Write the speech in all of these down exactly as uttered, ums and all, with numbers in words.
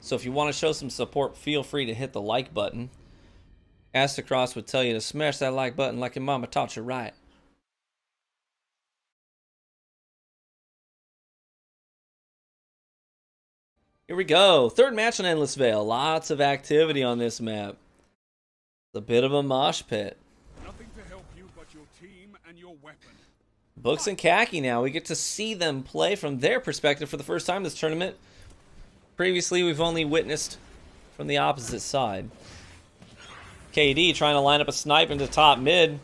So if you want to show some support, feel free to hit the like button. Astacross would tell you to smash that like button like your mama taught you right. Here we go. Third match on Endless Veil. Lots of activity on this map. It's a bit of a mosh pit. Nothing to help you but your team and your weapon. Books and Khaki now. We get to see them play from their perspective for the first time this tournament. Previously, we've only witnessed from the opposite side. K D trying to line up a snipe into top mid.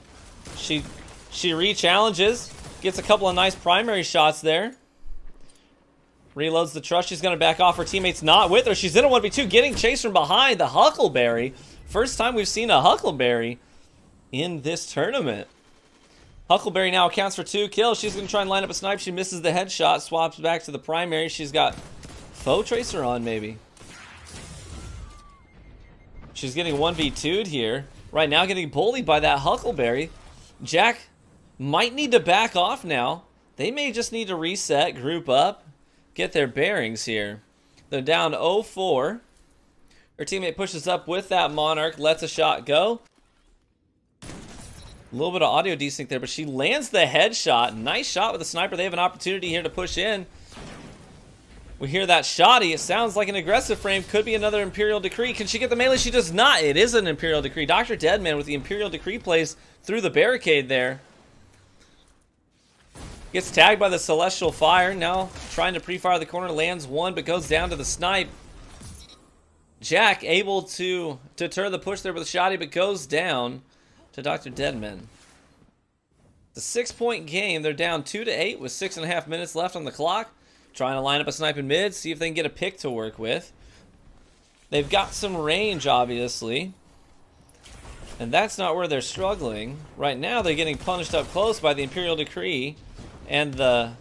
She she re-challenges. Gets a couple of nice primary shots there. Reloads the trust. She's going to back off. Her teammate's not with her. She's in a one v two. Getting chased from behind. The Huckleberry. First time we've seen a Huckleberry in this tournament. Huckleberry now accounts for two kills. She's going to try and line up a snipe. She misses the headshot. Swaps back to the primary. She's got Foe Tracer on, maybe. She's getting one v two'd here. Right now getting bullied by that Huckleberry. Jack might need to back off now. They may just need to reset, group up, get their bearings here. They're down oh four. Her teammate pushes up with that Monarch, lets a shot go. A little bit of audio desync there, but she lands the headshot. Nice shot with the sniper. They have an opportunity here to push in. We hear that shoddy. It sounds like an aggressive frame. Could be another Imperial Decree. Can she get the melee? She does not. It is an Imperial Decree. Doctor Deadman with the Imperial Decree plays through the barricade there. Gets tagged by the Celestial Fire. Now trying to pre-fire the corner. Lands one, but goes down to the snipe. Jack able to deter the push there with a shoddy, but goes down to Doctor Deadman. It's a six-point game. They're down two to eight with six and a half minutes left on the clock. Trying to line up a snipe in mid, see if they can get a pick to work with. They've got some range, obviously. And that's not where they're struggling. Right now, they're getting punished up close by the Imperial Decree and the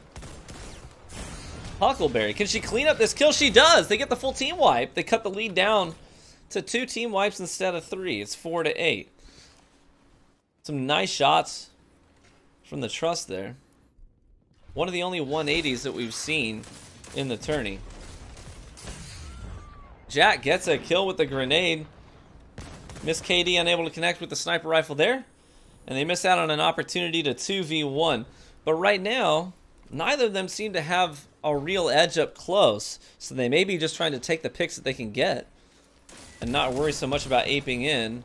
Huckleberry. Can she clean up this kill? She does! They get the full team wipe. They cut the lead down to two team wipes instead of three. It's four to eight. Some nice shots from the Trust there. One of the only one eighties that we've seen in the tourney. Jack gets a kill with the grenade. MsKD unable to connect with the sniper rifle there. And they miss out on an opportunity to two v one. But right now, neither of them seem to have a real edge up close. So they may be just trying to take the picks that they can get and not worry so much about aping in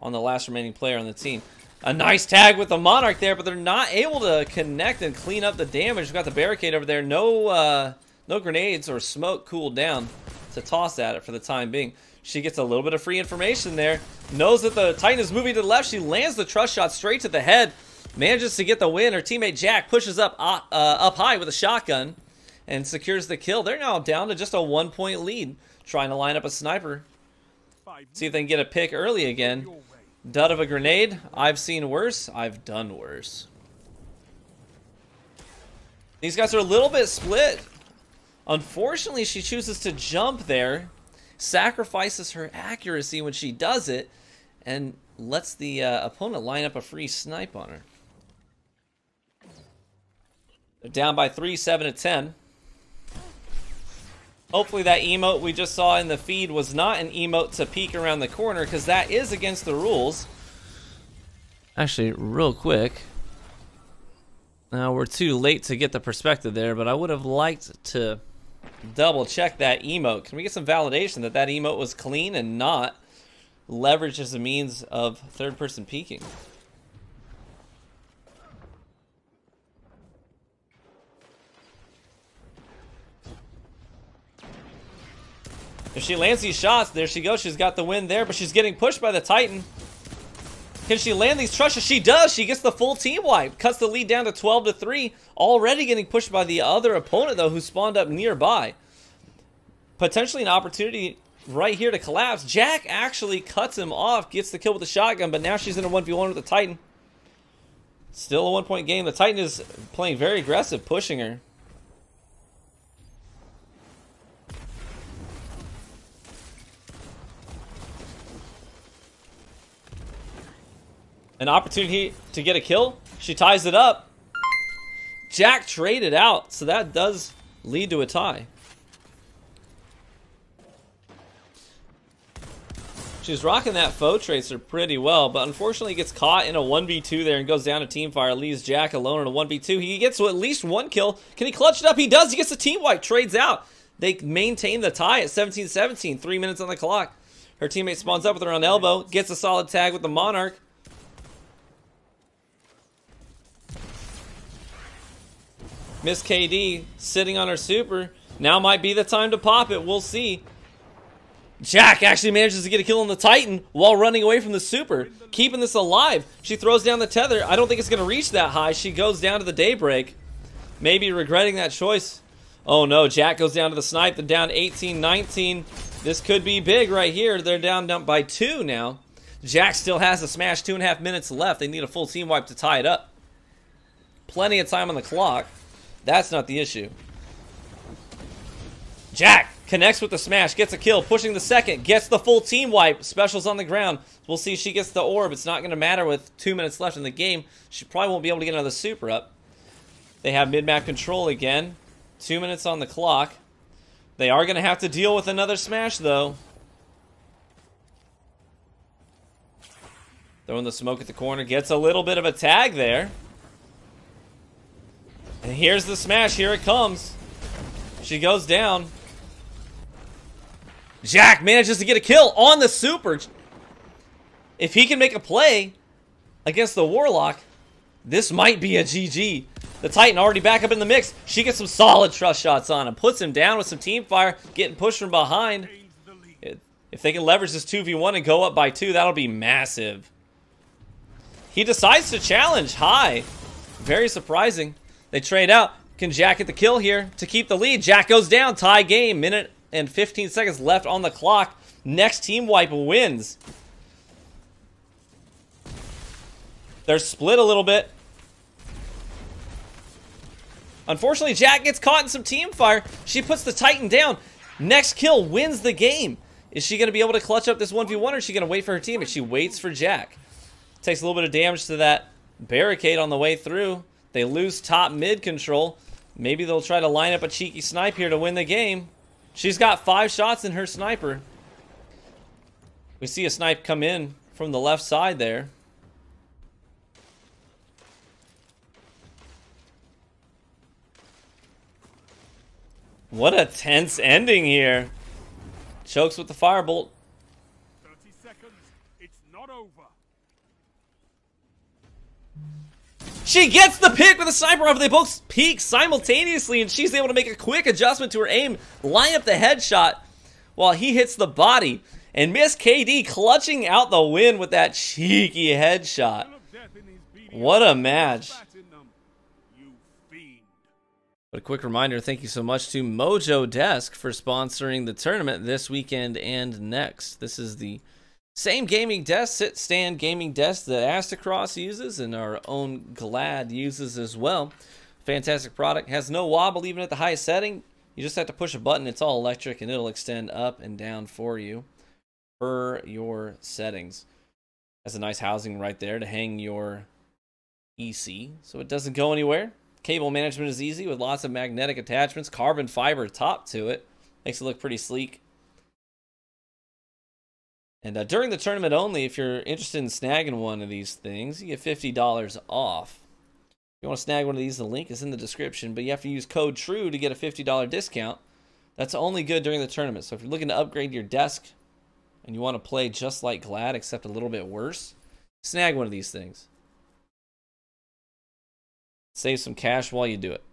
on the last remaining player on the team. A nice tag with the Monarch there, but they're not able to connect and clean up the damage. We've got the barricade over there. No uh, no grenades or smoke cooled down to toss at it for the time being. She gets a little bit of free information there. Knows that the Titan is moving to the left. She lands the trust shot straight to the head. Manages to get the win. Her teammate Jack pushes up, uh, uh, up high with a shotgun and secures the kill. They're now down to just a one-point lead. Trying to line up a sniper. See if they can get a pick early again. Dud of a grenade. I've seen worse. I've done worse. These guys are a little bit split. Unfortunately, she chooses to jump there, sacrifices her accuracy when she does it, and lets the uh, opponent line up a free snipe on her. They're down by three, seven to ten. Hopefully that emote we just saw in the feed was not an emote to peek around the corner, because that is against the rules. Actually, real quick. Now, we're too late to get the perspective there, but I would have liked to double check that emote. Can we get some validation that that emote was clean and not leveraged as a means of third-person peeking? If she lands these shots, there she goes. She's got the win there, but she's getting pushed by the Titan. Can she land these trusses? She does. She gets the full team wipe. Cuts the lead down to twelve to three. Already getting pushed by the other opponent, though, who spawned up nearby. Potentially an opportunity right here to collapse. Jack actually cuts him off, gets the kill with the shotgun, but now she's in a one v one with the Titan. Still a one-point game. The Titan is playing very aggressive, pushing her. An opportunity to get a kill. She ties it up. Jack traded out, so that does lead to a tie. She's rocking that Foe Tracer pretty well, but unfortunately gets caught in a one v two there and goes down to team fire. Leaves Jack alone in a one v two. He gets at least one kill. Can he clutch it up? He does. He gets a team wipe. Trades out. They maintain the tie at seventeen seventeen. Three minutes on the clock. Her teammate spawns up with her on the elbow. Gets a solid tag with the Monarch. MsKD sitting on her super. Now might be the time to pop it. We'll see. Jack actually manages to get a kill on the Titan while running away from the super, keeping this alive. She throws down the tether. I don't think it's going to reach that high. She goes down to the daybreak, maybe regretting that choice. Oh no, Jack goes down to the snipe. They're down eighteen nineteen. This could be big right here. They're down, down by two now. Jack still has a smash. Two and a half minutes left. They need a full team wipe to tie it up. Plenty of time on the clock. That's not the issue. Jack connects with the smash, gets a kill, pushing the second, gets the full team wipe. Specials on the ground. We'll see if she gets the orb. It's not going to matter with two minutes left in the game. She probably won't be able to get another super up. They have mid-map control again. Two minutes on the clock. They are going to have to deal with another smash, though. Throwing the smoke at the corner. Gets a little bit of a tag there. And here's the smash. Here it comes. She goes down. Jack manages to get a kill on the super. If he can make a play against the Warlock, this might be a G G. The Titan already back up in the mix. She gets some solid trust shots on him. Puts him down with some team fire. Getting pushed from behind. If they can leverage this two v one and go up by two, that'll be massive. He decides to challenge high. Very surprising. They trade out. Can Jack get the kill here to keep the lead? Jack goes down. Tie game. Minute and fifteen seconds left on the clock. Next team wipe wins. They're split a little bit. Unfortunately, Jack gets caught in some team fire. She puts the Titan down. Next kill wins the game. Is she going to be able to clutch up this one v one, or is she going to wait for her teammate? She waits for Jack. Takes a little bit of damage to that barricade on the way through. They lose top mid control. Maybe they'll try to line up a cheeky snipe here to win the game. She's got five shots in her sniper. We see a snipe come in from the left side there. What a tense ending here. Chokes with the firebolt. thirty seconds. It's not over. She gets the pick with a sniper rifle. They both peak simultaneously, and she's able to make a quick adjustment to her aim, line up the headshot while he hits the body. And MsKD clutching out the win with that cheeky headshot. What a match. But a quick reminder, thank you so much to Mojo Desk for sponsoring the tournament this weekend and next. This is the same gaming desk, sit stand gaming desk that Astacross uses and our own GLAAD uses as well. Fantastic product. Has no wobble even at the highest setting. You just have to push a button. It's all electric and it'll extend up and down for you per your settings. Has a nice housing right there to hang your E C so it doesn't go anywhere. Cable management is easy with lots of magnetic attachments. Carbon fiber top to it. Makes it look pretty sleek. And uh, during the tournament only, if you're interested in snagging one of these things, you get fifty dollars off. If you want to snag one of these, the link is in the description, but you have to use code TRUE to get a fifty dollar discount. That's only good during the tournament. So if you're looking to upgrade your desk and you want to play just like GLAAD, except a little bit worse, snag one of these things. Save some cash while you do it.